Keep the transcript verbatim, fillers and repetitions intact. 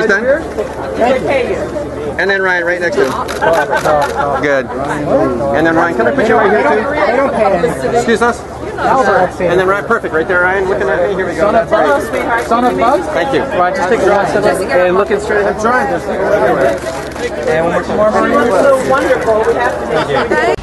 He's done? Thank you. And then Ryan right next to him. Good. And then Ryan, can I put you right here too? Excuse us? And then Ryan, perfect, right there, Ryan. Looking at me, here we go. Son of Bugs, sweetheart. Son of Bugs? Thank you. Ryan, just take a last of it and looking straight at him. I'm trying. And one more. It's so wonderful. We have to make sure.